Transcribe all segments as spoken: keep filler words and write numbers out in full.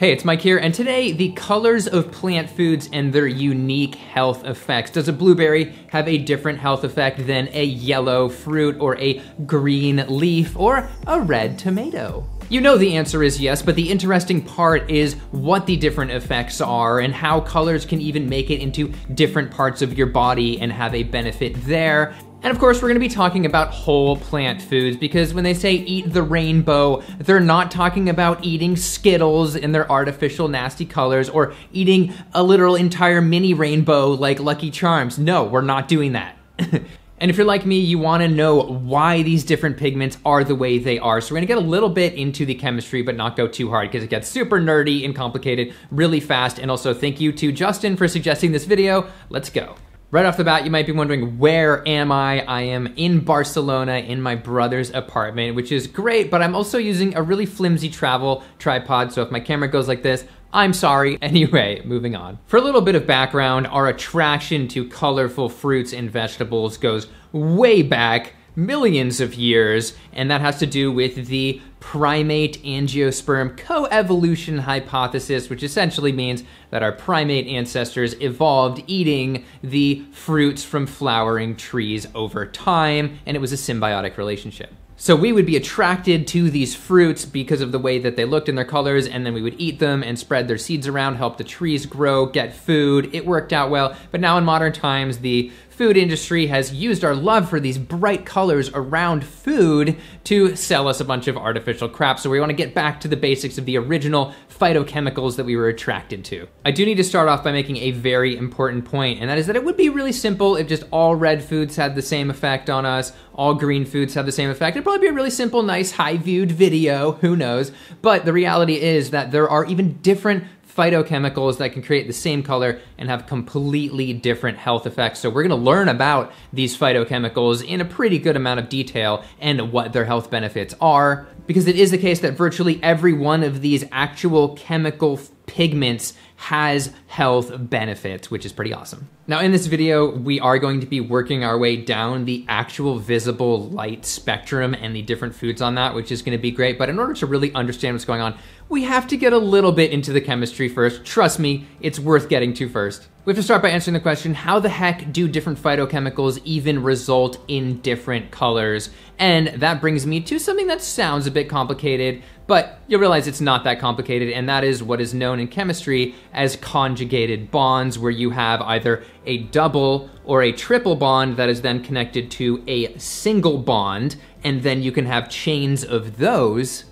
Hey, it's Mike here, and today, the colors of plant foods and their unique health effects. Does a blueberry have a different health effect than a yellow fruit or a green leaf or a red tomato? You know the answer is yes, but the interesting part is what the different effects are and how colors can even make it into different parts of your body and have a benefit there. And of course, we're gonna be talking about whole plant foods because when they say eat the rainbow, they're not talking about eating Skittles in their artificial nasty colors or eating a literal entire mini rainbow like Lucky Charms. No, we're not doing that. And if you're like me, you wanna know why these different pigments are the way they are. So we're gonna get a little bit into the chemistry, but not go too hard because it gets super nerdy and complicated really fast. And also thank you to Justin for suggesting this video. Let's go. Right off the bat, you might be wondering, where am I? I am in Barcelona in my brother's apartment, which is great, but I'm also using a really flimsy travel tripod, so if my camera goes like this, I'm sorry. Anyway, moving on. For a little bit of background, our attraction to colorful fruits and vegetables goes way back, millions of years, and that has to do with the primate angiosperm coevolution hypothesis, which essentially means that our primate ancestors evolved eating the fruits from flowering trees over time, and it was a symbiotic relationship. So we would be attracted to these fruits because of the way that they looked in their colors, and then we would eat them and spread their seeds around, help the trees grow, get food. It worked out well, but now in modern times, the food industry has used our love for these bright colors around food to sell us a bunch of artificial crap. So we want to get back to the basics of the original phytochemicals that we were attracted to. I do need to start off by making a very important point, and that is that it would be really simple if just all red foods had the same effect on us, all green foods had the same effect. It'd probably be a really simple, nice, high-viewed video, who knows? But the reality is that there are even different phytochemicals that can create the same color and have completely different health effects. So we're gonna learn about these phytochemicals in a pretty good amount of detail and what their health benefits are, because it is the case that virtually every one of these actual chemical pigments has health benefits, which is pretty awesome. Now in this video, we are going to be working our way down the actual visible light spectrum and the different foods on that, which is gonna be great. But in order to really understand what's going on, we have to get a little bit into the chemistry first. Trust me, it's worth getting to first. We have to start by answering the question, how the heck do different phytochemicals even result in different colors? And that brings me to something that sounds a bit complicated, but you'll realize it's not that complicated, and that is what is known in chemistry as conjugated bonds, where you have either a double or a triple bond that is then connected to a single bond, and then you can have chains of those.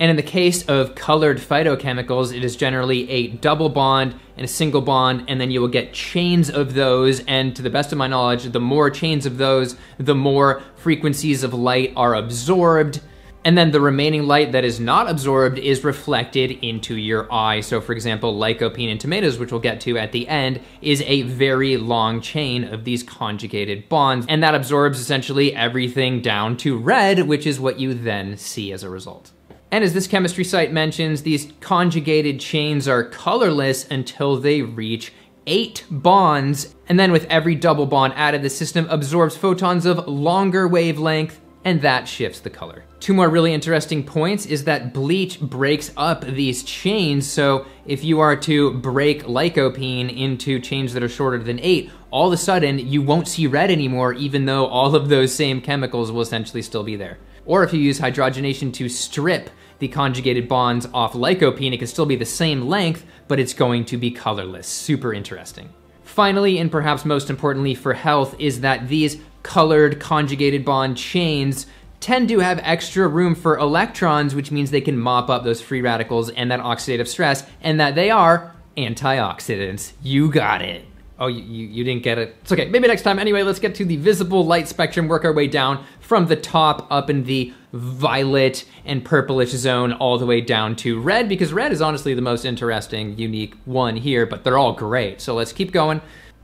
And in the case of colored phytochemicals, it is generally a double bond and a single bond, and then you will get chains of those, and to the best of my knowledge, the more chains of those, the more frequencies of light are absorbed, and then the remaining light that is not absorbed is reflected into your eye. So for example, lycopene in tomatoes, which we'll get to at the end, is a very long chain of these conjugated bonds, and that absorbs essentially everything down to red, which is what you then see as a result. And as this chemistry site mentions, these conjugated chains are colorless until they reach eight bonds. And then with every double bond added, the system absorbs photons of longer wavelength, and that shifts the color. Two more really interesting points is that bleach breaks up these chains. So if you are to break lycopene into chains that are shorter than eight, all of a sudden you won't see red anymore, even though all of those same chemicals will essentially still be there. Or if you use hydrogenation to strip the conjugated bonds off lycopene, it can still be the same length, but it's going to be colorless. Super interesting. Finally, and perhaps most importantly for health, is that these colored conjugated bond chains tend to have extra room for electrons, which means they can mop up those free radicals and that oxidative stress, and that they are antioxidants. You got it. Oh, you, you, you didn't get it. It's okay, maybe next time. Anyway, let's get to the visible light spectrum, work our way down from the top up in the violet and purplish zone all the way down to red, because red is honestly the most interesting, unique one here, but they're all great. So let's keep going.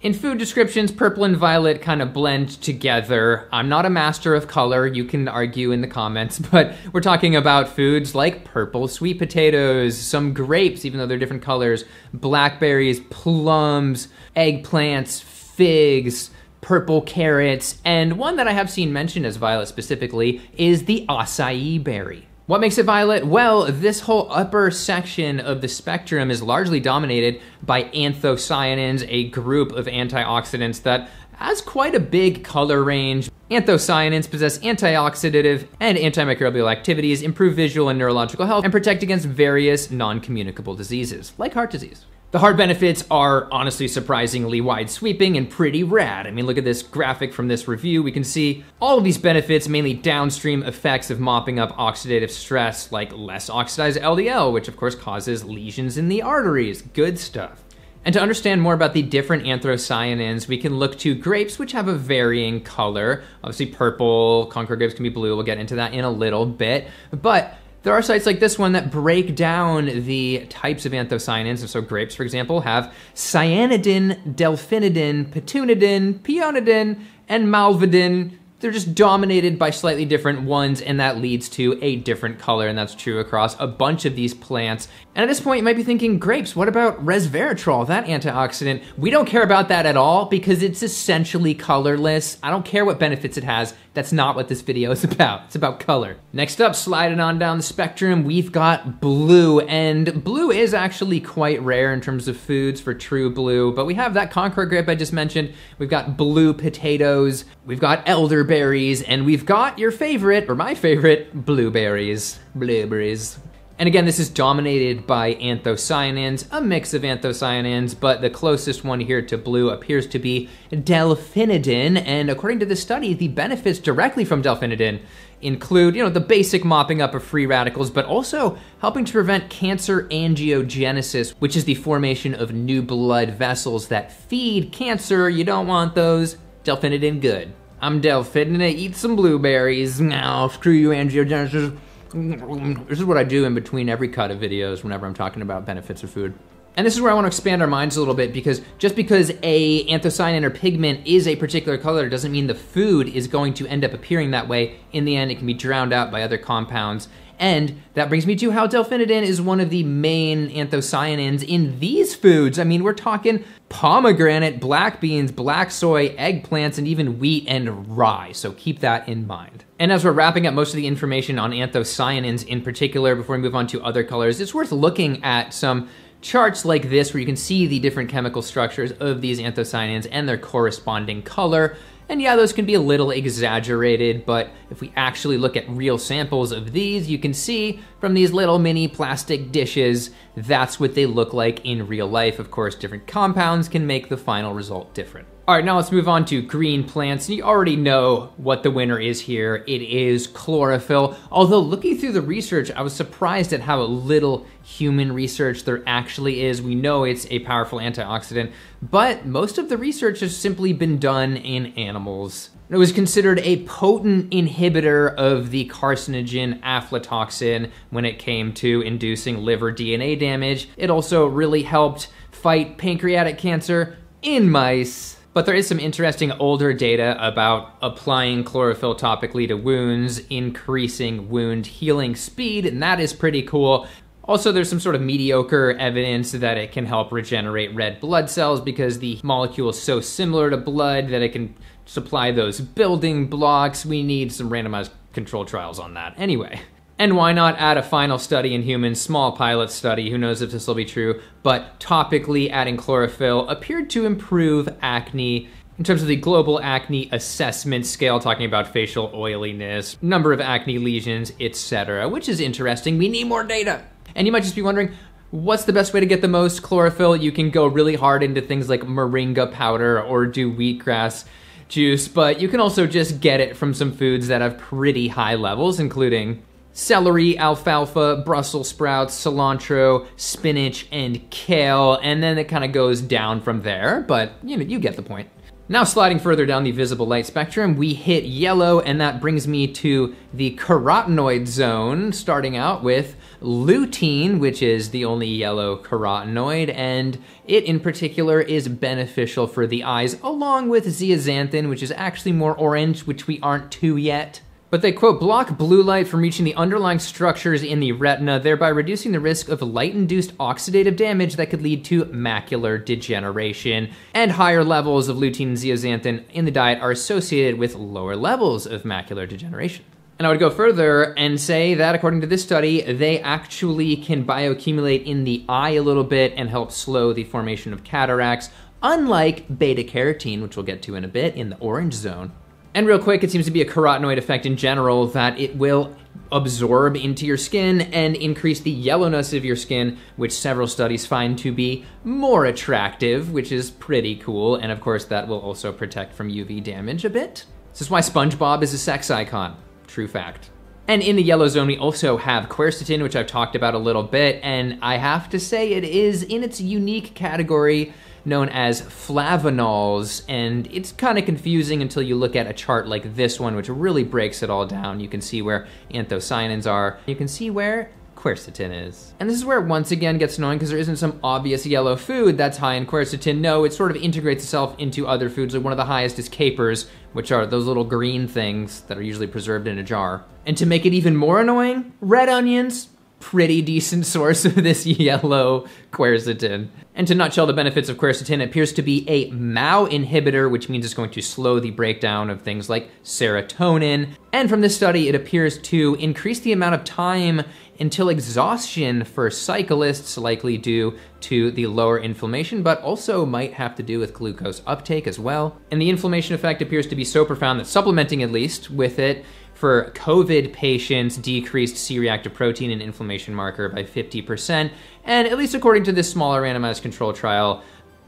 In food descriptions, purple and violet kind of blend together. I'm not a master of color, you can argue in the comments, but we're talking about foods like purple sweet potatoes, some grapes, even though they're different colors, blackberries, plums, eggplants, figs, purple carrots, and one that I have seen mentioned as violet specifically is the acai berry. What makes it violet? Well, this whole upper section of the spectrum is largely dominated by anthocyanins, a group of antioxidants that has quite a big color range. Anthocyanins possess antioxidative and antimicrobial activities, improve visual and neurological health, and protect against various non-communicable diseases, like heart disease. The heart benefits are honestly surprisingly wide-sweeping and pretty rad. I mean, look at this graphic from this review. We can see all of these benefits, mainly downstream effects of mopping up oxidative stress, like less oxidized L D L, which of course causes lesions in the arteries. Good stuff. And to understand more about the different anthocyanins, we can look to grapes, which have a varying color. Obviously purple, Concord grapes can be blue. We'll get into that in a little bit. But there are sites like this one that break down the types of anthocyanins. And so grapes, for example, have cyanidin, delphinidin, petunidin, pionidin, and malvidin. They're just dominated by slightly different ones, and that leads to a different color, and that's true across a bunch of these plants. And at this point, you might be thinking, grapes, what about resveratrol, that antioxidant? We don't care about that at all because it's essentially colorless. I don't care what benefits it has. That's not what this video is about. It's about color. Next up, sliding on down the spectrum, we've got blue, and blue is actually quite rare in terms of foods for true blue, but we have that Concord grape I just mentioned. We've got blue potatoes, we've got elderberry, berries, and we've got your favorite, or my favorite, blueberries. Blueberries. And again, this is dominated by anthocyanins, a mix of anthocyanins, but the closest one here to blue appears to be delphinidin, and according to this study, the benefits directly from delphinidin include, you know, the basic mopping up of free radicals, but also helping to prevent cancer angiogenesis, which is the formation of new blood vessels that feed cancer. You don't want those. Delphinidin good. I'm delphinidin, eat some blueberries. Now, screw you, angiogenesis. This is what I do in between every cut of videos whenever I'm talking about benefits of food. And this is where I want to expand our minds a little bit, because just because a anthocyanin or pigment is a particular color doesn't mean the food is going to end up appearing that way. In the end, it can be drowned out by other compounds. And that brings me to how delphinidin is one of the main anthocyanins in these foods. I mean, we're talking pomegranate, black beans, black soy, eggplants, and even wheat and rye. So keep that in mind. And as we're wrapping up most of the information on anthocyanins in particular, before we move on to other colors, it's worth looking at some charts like this where you can see the different chemical structures of these anthocyanins and their corresponding color. And yeah, those can be a little exaggerated, but if we actually look at real samples of these, you can see from these little mini plastic dishes, that's what they look like in real life. Of course, different compounds can make the final result different. All right, now let's move on to green plants. You already know what the winner is here. It is chlorophyll. Although looking through the research, I was surprised at how little human research there actually is. We know it's a powerful antioxidant, but most of the research has simply been done in animals. It was considered a potent inhibitor of the carcinogen aflatoxin when it came to inducing liver D N A damage. It also really helped fight pancreatic cancer in mice. But there is some interesting older data about applying chlorophyll topically to wounds, increasing wound healing speed, and that is pretty cool. Also, there's some sort of mediocre evidence that it can help regenerate red blood cells because the molecule is so similar to blood that it can supply those building blocks. We need some randomized control trials on that anyway. And why not add a final study in humans, small pilot study, who knows if this will be true, but topically adding chlorophyll appeared to improve acne in terms of the global acne assessment scale, talking about facial oiliness, number of acne lesions, et cetera, which is interesting. We need more data. And you might just be wondering, what's the best way to get the most chlorophyll? You can go really hard into things like moringa powder or do wheatgrass juice, but you can also just get it from some foods that have pretty high levels, including celery, alfalfa, Brussels sprouts, cilantro, spinach, and kale, and then it kind of goes down from there, but you know, you get the point. Now sliding further down the visible light spectrum, we hit yellow, and that brings me to the carotenoid zone, starting out with lutein, which is the only yellow carotenoid, and it in particular is beneficial for the eyes, along with zeaxanthin, which is actually more orange, which we aren't to yet. But they, quote, block blue light from reaching the underlying structures in the retina, thereby reducing the risk of light-induced oxidative damage that could lead to macular degeneration. And higher levels of lutein and zeaxanthin in the diet are associated with lower levels of macular degeneration. And I would go further and say that according to this study, they actually can bioaccumulate in the eye a little bit and help slow the formation of cataracts, unlike beta-carotene, which we'll get to in a bit, in the orange zone. And real quick, it seems to be a carotenoid effect in general, that it will absorb into your skin and increase the yellowness of your skin, which several studies find to be more attractive, which is pretty cool. And of course, that will also protect from U V damage a bit. This is why SpongeBob is a sex icon. True fact. And in the yellow zone, we also have quercetin, which I've talked about a little bit, and I have to say it is in its unique category known as flavonols, and it's kind of confusing until you look at a chart like this one, which really breaks it all down. You can see where anthocyanins are. You can see where quercetin is. And this is where it once again gets annoying because there isn't some obvious yellow food that's high in quercetin. No, it sort of integrates itself into other foods. Like one of the highest is capers, which are those little green things that are usually preserved in a jar. And to make it even more annoying, red onions, pretty decent source of this yellow quercetin. And to nutshell the benefits of quercetin, it appears to be a M A O inhibitor, which means it's going to slow the breakdown of things like serotonin. And from this study, it appears to increase the amount of time until exhaustion for cyclists, likely due to the lower inflammation, but also might have to do with glucose uptake as well. And the inflammation effect appears to be so profound that supplementing, at least with it, for COVID patients decreased C reactive protein and inflammation marker by fifty percent, and at least according to this smaller randomized control trial,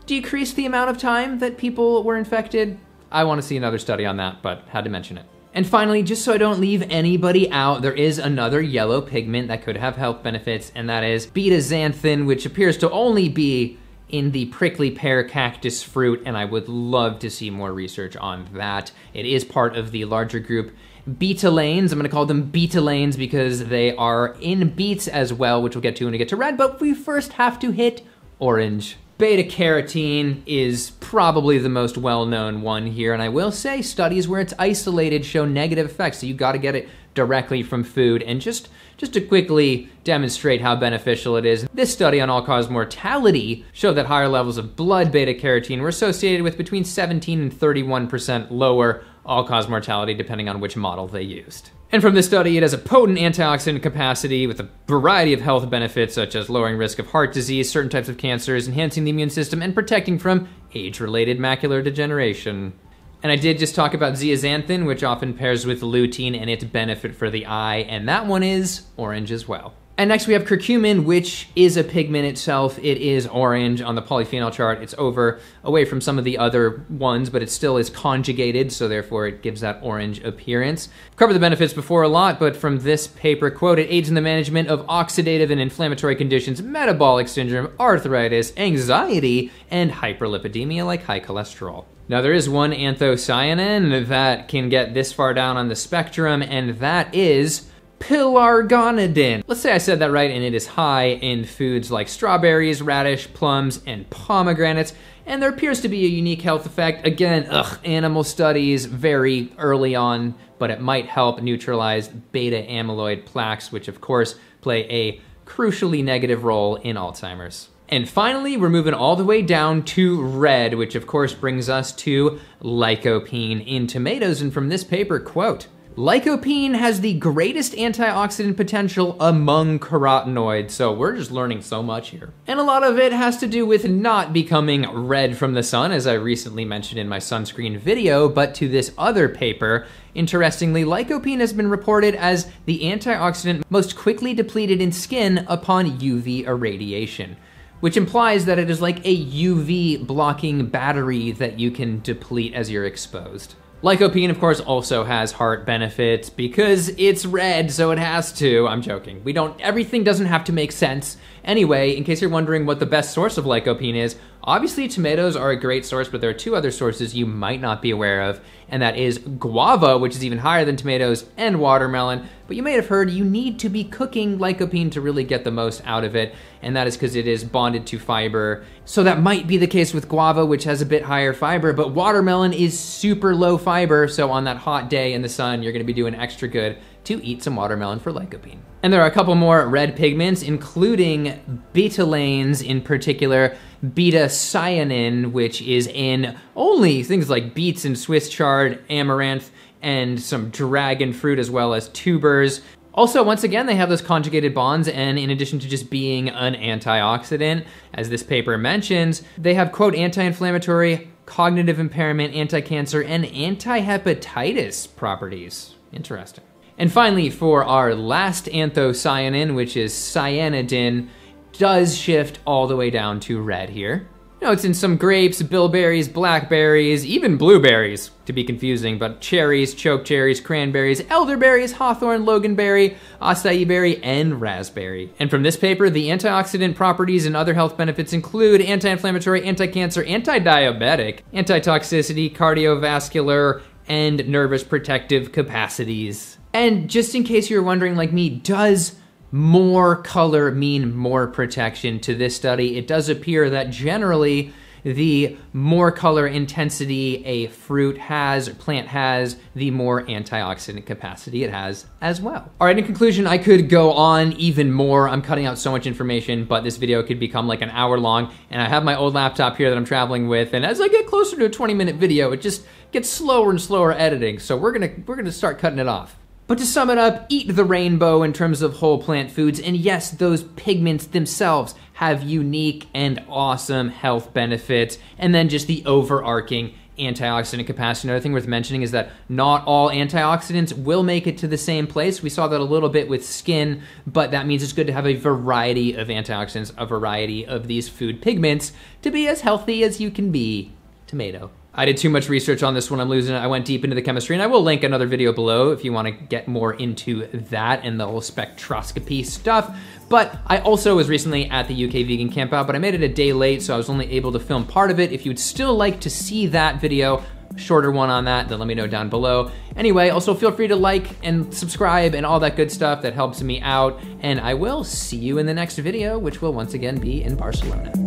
decreased the amount of time that people were infected. I want to see another study on that, but had to mention it. And finally, just so I don't leave anybody out, there is another yellow pigment that could have health benefits, and that is beta-xanthin, which appears to only be in the prickly pear cactus fruit, and I would love to see more research on that. It is part of the larger group betalanes. I'm gonna call them betalanes because they are in beets as well, which we'll get to when we get to red, but we first have to hit orange. Beta-carotene is probably the most well-known one here, and I will say studies where it's isolated show negative effects, so you gotta get it directly from food. And just, just to quickly demonstrate how beneficial it is, this study on all-cause mortality showed that higher levels of blood beta-carotene were associated with between seventeen and thirty-one percent lower all-cause mortality, depending on which model they used. And from this study, it has a potent antioxidant capacity with a variety of health benefits, such as lowering risk of heart disease, certain types of cancers, enhancing the immune system, and protecting from age-related macular degeneration. And I did just talk about zeaxanthin, which often pairs with lutein and its benefit for the eye, and that one is orange as well. And next we have curcumin, which is a pigment itself. It is orange on the polyphenol chart. It's over, away from some of the other ones, but it still is conjugated, so therefore it gives that orange appearance. Covered the benefits before a lot, but from this paper, quote, it aids in the management of oxidative and inflammatory conditions, metabolic syndrome, arthritis, anxiety, and hyperlipidemia like high cholesterol. Now there is one anthocyanin that can get this far down on the spectrum, and that is pelargonidin. Let's say I said that right, and it is high in foods like strawberries, radish, plums, and pomegranates, and there appears to be a unique health effect. Again, ugh, animal studies very early on, but it might help neutralize beta-amyloid plaques, which of course play a crucially negative role in Alzheimer's. And finally, we're moving all the way down to red, which of course brings us to lycopene in tomatoes, and from this paper, quote, lycopene has the greatest antioxidant potential among carotenoids. So we're just learning so much here. And a lot of it has to do with not becoming red from the sun, as I recently mentioned in my sunscreen video, but to this other paper, interestingly, lycopene has been reported as the antioxidant most quickly depleted in skin upon U V irradiation, which implies that it is like a U V blocking battery that you can deplete as you're exposed. Lycopene, of course, also has heart benefits because it's red, so it has to. I'm joking. We don't, everything doesn't have to make sense. Anyway, in case you're wondering what the best source of lycopene is, obviously tomatoes are a great source, but there are two other sources you might not be aware of, and that is guava, which is even higher than tomatoes, and watermelon. But you may have heard you need to be cooking lycopene to really get the most out of it, and that is because it is bonded to fiber. So that might be the case with guava, which has a bit higher fiber, but watermelon is super low fiber. Fiber, so on that hot day in the sun, you're gonna be doing extra good to eat some watermelon for lycopene. And there are a couple more red pigments, including betalanes, in particular beta-cyanin, which is in only things like beets and Swiss chard, amaranth, and some dragon fruit as well as tubers. Also, once again, they have those conjugated bonds, and in addition to just being an antioxidant, as this paper mentions, they have, quote, anti-inflammatory, cognitive impairment, anti-cancer, and anti-hepatitis properties. Interesting. And finally, for our last anthocyanin, which is cyanidin, does shift all the way down to red here. You know, it's in some grapes, bilberries, blackberries, even blueberries, to be confusing, but cherries, chokecherries, cranberries, elderberries, hawthorn, loganberry, acai berry, and raspberry. And from this paper, the antioxidant properties and other health benefits include anti-inflammatory, anti-cancer, anti-diabetic, anti-toxicity, cardiovascular, and nervous protective capacities. And just in case you're wondering like me, does more color mean more protection? To this study, it does appear that generally the more color intensity a fruit has or plant has, the more antioxidant capacity it has as well. All right, in conclusion, I could go on even more. I'm cutting out so much information, but this video could become like an hour long, and I have my old laptop here that I'm traveling with, and as I get closer to a twenty minute video, it just gets slower and slower editing, so we're gonna, we're gonna start cutting it off. But to sum it up, eat the rainbow in terms of whole plant foods, and yes, those pigments themselves have unique and awesome health benefits, and then just the overarching antioxidant capacity. Another thing worth mentioning is that not all antioxidants will make it to the same place. We saw that a little bit with skin, but that means it's good to have a variety of antioxidants, a variety of these food pigments to be as healthy as you can be. Tomato. I did too much research on this one, I'm losing it. I went deep into the chemistry, and I will link another video below if you wanna get more into that and the whole spectroscopy stuff. But I also was recently at the U K Vegan Campout, but I made it a day late, so I was only able to film part of it. If you'd still like to see that video, shorter one on that, then let me know down below. Anyway, also feel free to like and subscribe and all that good stuff that helps me out. And I will see you in the next video, which will once again be in Barcelona.